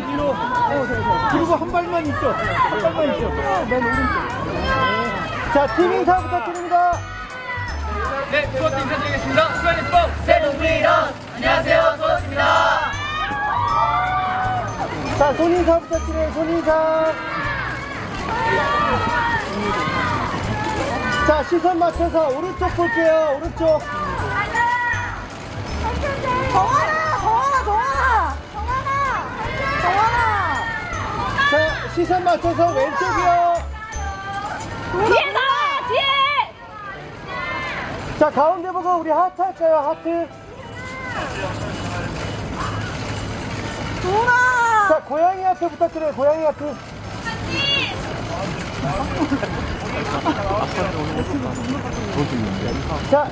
뒤로. 그리고 한 발만 있죠. 한 발만 있죠. 맨 오른쪽. 자, 팀 인사 부탁드립니다. 네, 투어스 인사드리겠습니다. 스태니런, 스태니런. 안녕하세요, 투어스입니다. 자, 손 인사 부탁드려요. 손 인사. 자, 시선 맞춰서 오른쪽 볼게요. 오른쪽. 시선 맞춰서 왼쪽이요. 뒤에 나와! 뒤에! 자, 가운데 보고 우리 하트 할까요? 하트. 우와! 자, 고양이 하트 부탁드려요. 고양이 하트. 자,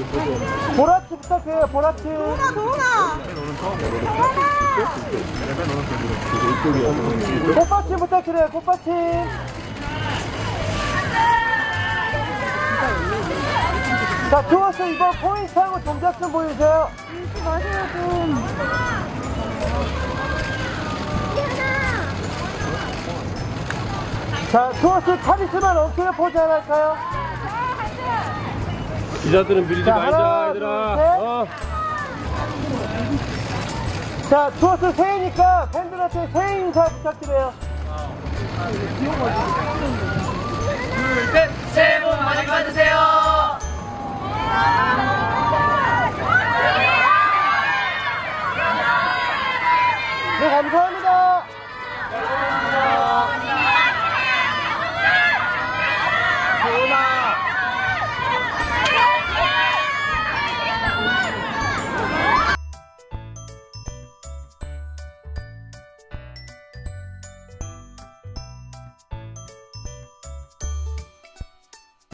보라트 부탁해요. 보라트. 꽃받침 부탁드려요. 꽃받침. 자, 투어스 이번 포인트하고 동작 좀 보여주세요. 마세요 좀. 자, 투어스 카리스만 어깨 포즈 하나 할까요? 기자들은 밀리지 말자, 얘들아. 자, 투어스 새해니까 팬들한테 새해 인사 부탁드려요.